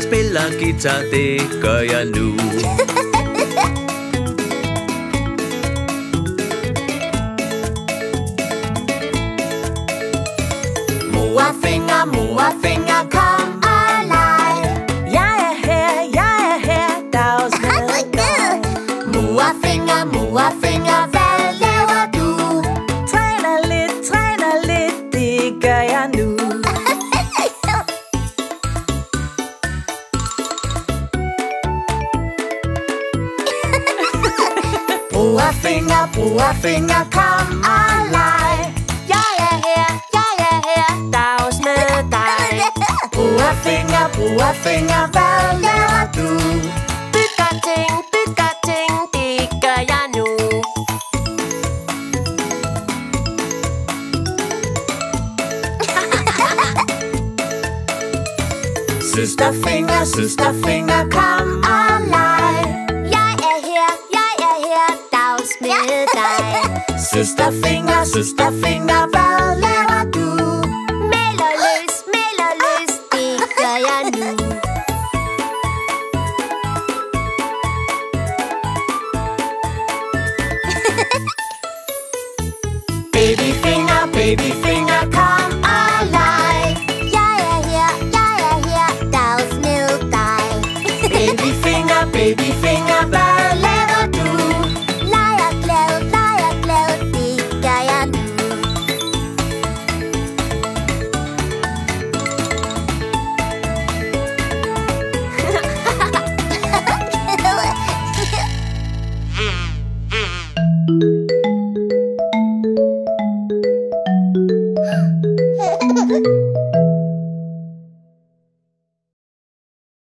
spela gitar, det gør jeg nu. Mor finger, kom og leg. Jeg er her, jeg er her, dagsmed mig. Mor finger, hvad laver du? Træner lidt, det gør jeg nu. Mor finger, kom og leg. Bror finger, hvad laver du? Bygger ting, det gør jeg nu. Søsterfinger, kom og leg. Jeg er her, dags med dig. Søsterfinger, hvad laver du?